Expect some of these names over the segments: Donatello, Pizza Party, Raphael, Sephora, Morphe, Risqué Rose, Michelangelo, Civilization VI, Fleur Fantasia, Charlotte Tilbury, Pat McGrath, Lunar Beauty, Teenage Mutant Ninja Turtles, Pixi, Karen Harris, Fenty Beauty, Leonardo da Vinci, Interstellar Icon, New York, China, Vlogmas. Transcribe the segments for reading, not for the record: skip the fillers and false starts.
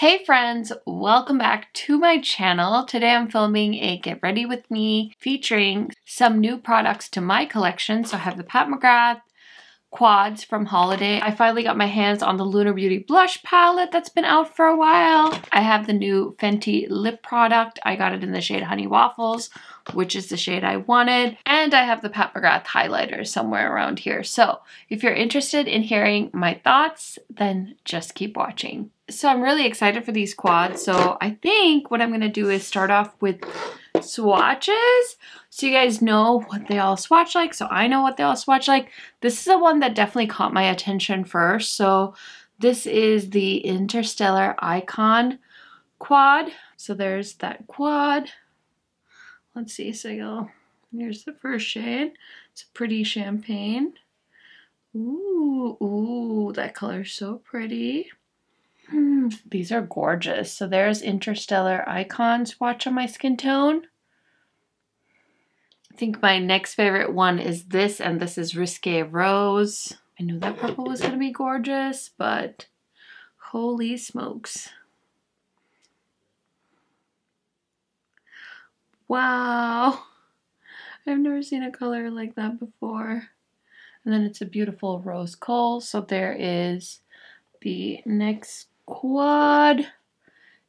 Hey friends, welcome back to my channel. Today I'm filming a Get Ready With Me featuring some new products to my collection. So I have the Pat McGrath quads from Holiday. I finally got my hands on the Lunar Beauty blush palette that's been out for a while. I have the new Fenty lip product. I got it in the shade Honey Waffles, which is the shade I wanted. And I have the Pat McGrath highlighter somewhere around here. So if you're interested in hearing my thoughts, then just keep watching. So I'm really excited for these quads. So I think what I'm gonna do is start off with swatches so you guys know what they all swatch like. So I know what they all swatch like. This is the one that definitely caught my attention first. So this is the Interstellar Icon quad. So there's that quad. Let's see, so here's the first shade. It's a pretty champagne. Ooh, that color is so pretty. These are gorgeous. So there's Interstellar Icon swatch on my skin tone. I think my next favorite one is this, and this is Risqué Rose. I knew that purple was going to be gorgeous, but holy smokes. Wow. I've never seen a color like that before. And then it's a beautiful rose coal. So there is the next quad.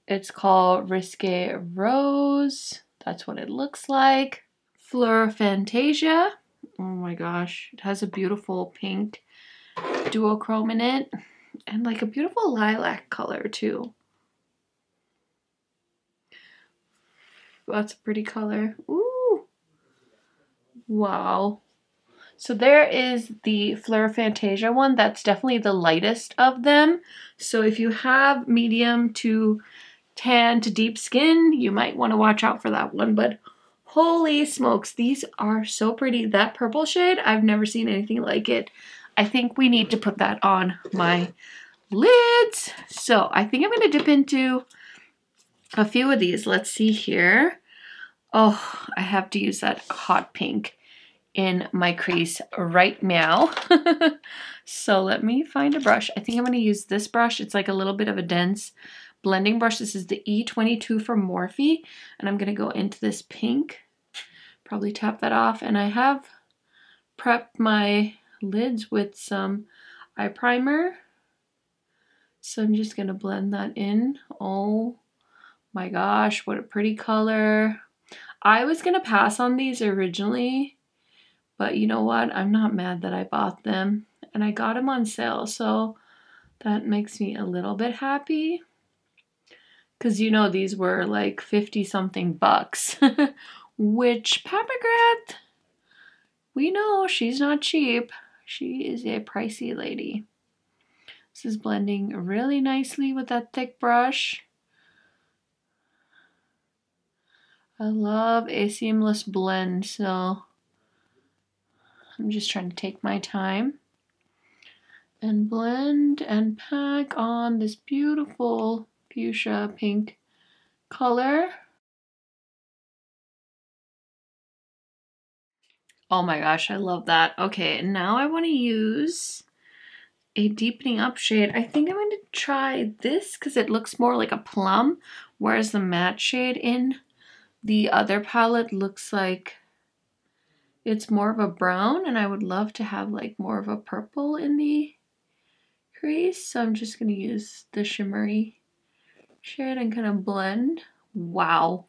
It's called Risqué Rose. That's what it looks like. Fleur Fantasia. Oh my gosh, it has a beautiful pink duochrome in it and like a beautiful lilac color too. That's a pretty color. Ooh, wow. So there is the Fleur Fantasia one. That's definitely the lightest of them. So if you have medium to tan to deep skin, you might want to watch out for that one. But holy smokes, these are so pretty. That purple shade, I've never seen anything like it. I think we need to put that on my lids. So I think I'm going to dip into a few of these. Let's see here. Oh, I have to use that hot pink in my crease right now. So let me find a brush. I think I'm going to use this brush. It's like a little bit of a dense blending brush. This is the E22 from Morphe, and I'm going to go into this pink. Probably tap that off, and I have prepped my lids with some eye primer. So I'm just going to blend that in. Oh my gosh, what a pretty color. I was going to pass on these originally, but you know what? I'm not mad that I bought them, and I got them on sale, so that makes me a little bit happy. Because you know these were like 50-something bucks, which Pat McGrath, we know she's not cheap. She is a pricey lady. This is blending really nicely with that thick brush. I love a seamless blend, so I'm just trying to take my time and blend and pack on this beautiful fuchsia pink color. Oh my gosh, I love that. Okay, now I want to use a deepening up shade. I think I'm going to try this because it looks more like a plum, whereas the matte shade in the other palette looks like it's more of a brown, and I would love to have like more of a purple in the crease. So I'm just going to use the shimmery shade and kind of blend. Wow.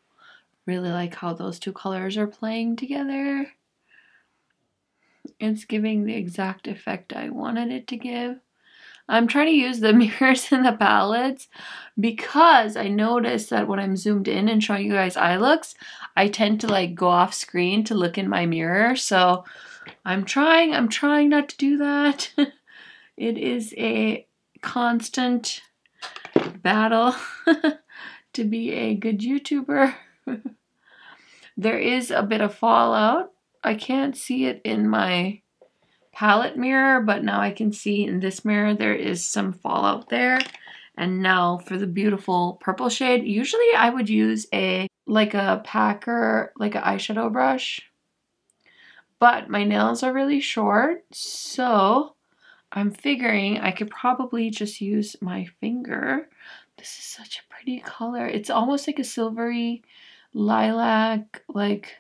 Really like how those two colors are playing together. It's giving the exact effect I wanted it to give. I'm trying to use the mirrors in the palettes because I noticed that when I'm zoomed in and showing you guys eye looks, I tend to like go off screen to look in my mirror. So I'm trying not to do that. It is a constant battle to be a good YouTuber. There is a bit of fallout. I can't see it in my palette mirror, but now I can see in this mirror there is some fallout there. And now for the beautiful purple shade, usually I would use a packer, like an eyeshadow brush, but my nails are really short, so I'm figuring I could probably just use my finger. This is such a pretty color. It's almost like a silvery lilac, like,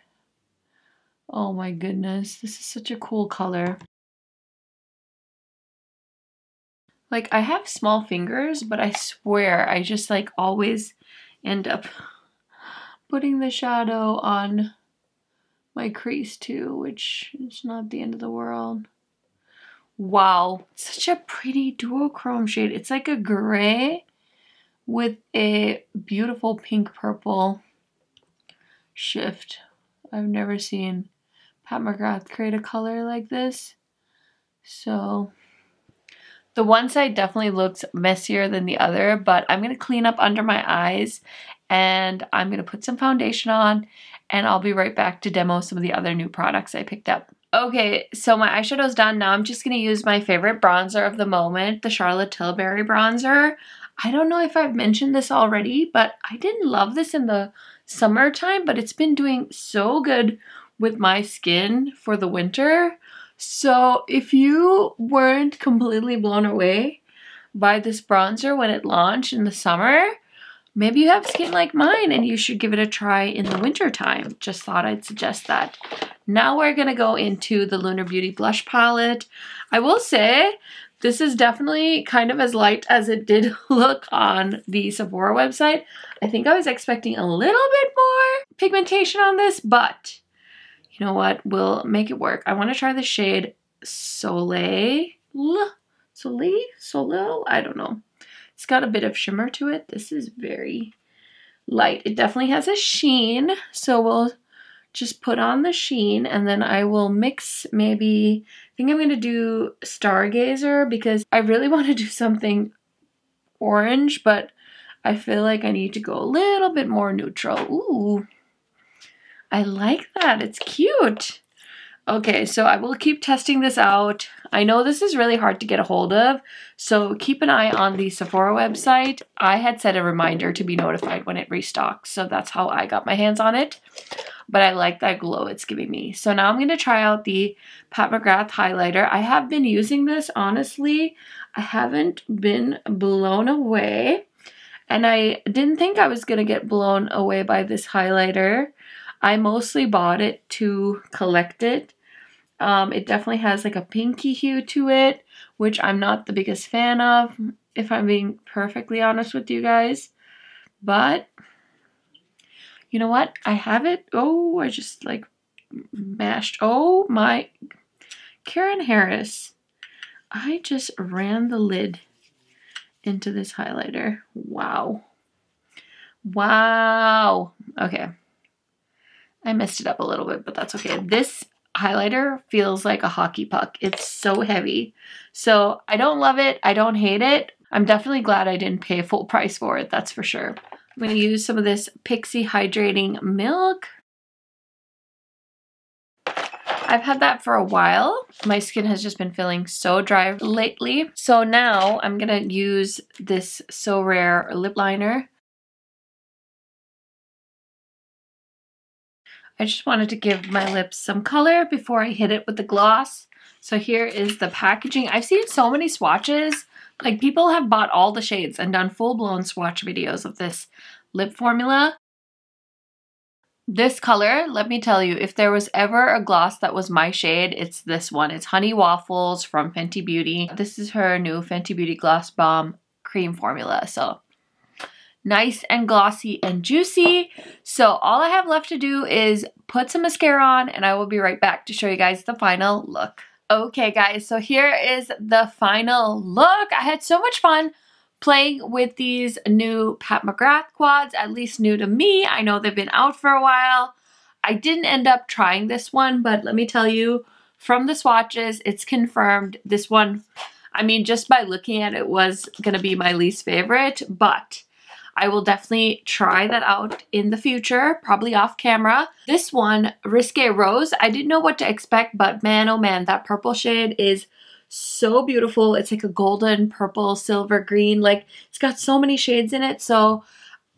oh my goodness, this is such a cool color. Like, I have small fingers, but I swear I just like always end up putting the shadow on my crease too, which is not the end of the world. Wow, such a pretty duochrome shade. It's like a gray with a beautiful pink purple shift. I've never seen Pat McGrath create a color like this. So the one side definitely looks messier than the other, but I'm going to clean up under my eyes and I'm going to put some foundation on, and I'll be right back to demo some of the other new products I picked up. Okay, so my eyeshadow's done. Now I'm just going to use my favorite bronzer of the moment, the Charlotte Tilbury bronzer. I don't know if I've mentioned this already, but I didn't love this in the summertime, but it's been doing so good with my skin for the winter. So if you weren't completely blown away by this bronzer when it launched in the summer, maybe you have skin like mine and you should give it a try in the winter time. Just thought I'd suggest that. Now we're going to go into the Lunar Beauty blush palette. I will say this is definitely kind of as light as it did look on the Sephora website. I think I was expecting a little bit more pigmentation on this, but you know what? We'll make it work. I want to try the shade Soleil? I don't know. It's got a bit of shimmer to it. This is very light. It definitely has a sheen, so we'll just put on the sheen, and then I will mix maybe, I think I'm going to do Stargazer because I really want to do something orange, but I feel like I need to go a little bit more neutral. Ooh, I like that. It's cute. Okay, so I will keep testing this out. I know this is really hard to get a hold of, so keep an eye on the Sephora website. I had set a reminder to be notified when it restocks, so that's how I got my hands on it. But I like that glow it's giving me. So now I'm going to try out the Pat McGrath highlighter. I have been using this, honestly. I haven't been blown away, and I didn't think I was going to get blown away by this highlighter. I mostly bought it to collect it. It definitely has like a pinky hue to it, which I'm not the biggest fan of, if I'm being perfectly honest with you guys. But you know what? I have it. Oh, I just like mashed. Oh my. Karen Harris. I just ran the lid into this highlighter. Wow. Wow. Okay. I messed it up a little bit, but that's okay. This highlighter feels like a hockey puck. It's so heavy. So I don't love it. I don't hate it. I'm definitely glad I didn't pay full price for it. That's for sure. I'm going to use some of this Pixi Hydrating Milk. I've had that for a while. My skin has just been feeling so dry lately. So now I'm going to use this So Rare lip liner. I just wanted to give my lips some color before I hit it with the gloss. So here is the packaging. I've seen so many swatches. Like, people have bought all the shades and done full-blown swatch videos of this lip formula. This color, let me tell you, if there was ever a gloss that was my shade, it's this one. It's Honey Waffles from Fenty Beauty. This is her new Fenty Beauty Gloss Bomb Cream Formula. So nice and glossy and juicy. So all I have left to do is put some mascara on, and I will be right back to show you guys the final look. Okay guys, so here is the final look. I had so much fun playing with these new Pat McGrath quads, at least new to me. I know they've been out for a while. I didn't end up trying this one, but let me tell you, from the swatches, it's confirmed this one, I mean, just by looking at it, was gonna be my least favorite, but I will definitely try that out in the future, probably off camera. This one, Risqué Rose, I didn't know what to expect, but man, oh man, that purple shade is so beautiful. It's like a golden, purple, silver, green. Like, it's got so many shades in it. So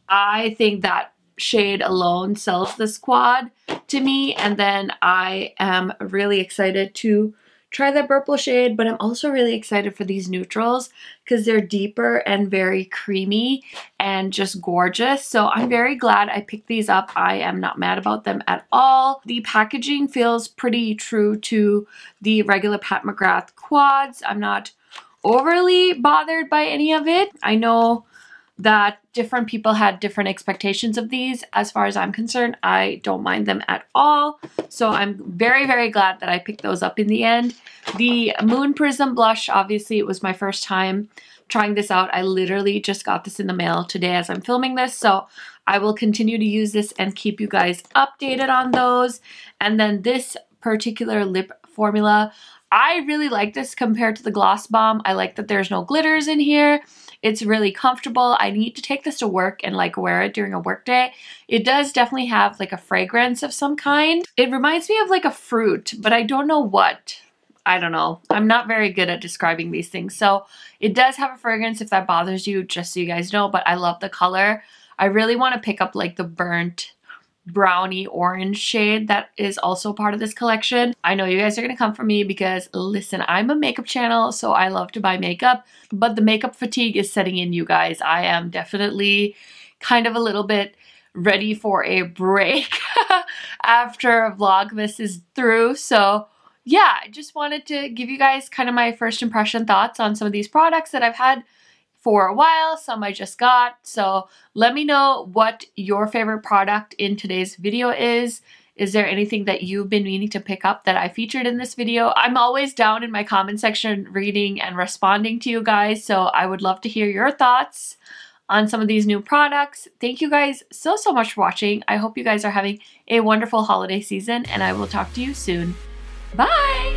I think that shade alone sells this quad to me. And then I am really excited to try that purple shade, but I'm also really excited for these neutrals because they're deeper and very creamy and just gorgeous. So I'm very glad I picked these up. I am not mad about them at all. The packaging feels pretty true to the regular Pat McGrath quads. I'm not overly bothered by any of it. I know that different people had different expectations of these. As far as I'm concerned, I don't mind them at all. So I'm very, very glad that I picked those up in the end. The Moon Prism blush, obviously it was my first time trying this out. I literally just got this in the mail today as I'm filming this. So I will continue to use this and keep you guys updated on those. And then this particular lip formula, I really like this compared to the Gloss Bomb. I like that there's no glitters in here. It's really comfortable. I need to take this to work and like wear it during a work day. It does definitely have like a fragrance of some kind. It reminds me of like a fruit, but I don't know what. I don't know. I'm not very good at describing these things. So it does have a fragrance if that bothers you, just so you guys know, but I love the color. I really want to pick up like the burnt brownie orange shade that is also part of this collection. I know you guys are gonna come for me because listen, I'm a makeup channel, so I love to buy makeup, but the makeup fatigue is setting in, you guys. I am definitely kind of a little bit ready for a break after Vlogmas is through. So yeah, I just wanted to give you guys kind of my first impression thoughts on some of these products that I've had for a while, some I just got. So let me know what your favorite product in today's video is. Is there anything that you've been meaning to pick up that I featured in this video? I'm always down in my comment section reading and responding to you guys, so I would love to hear your thoughts on some of these new products. Thank you guys so, so much for watching. I hope you guys are having a wonderful holiday season, and I will talk to you soon. Bye!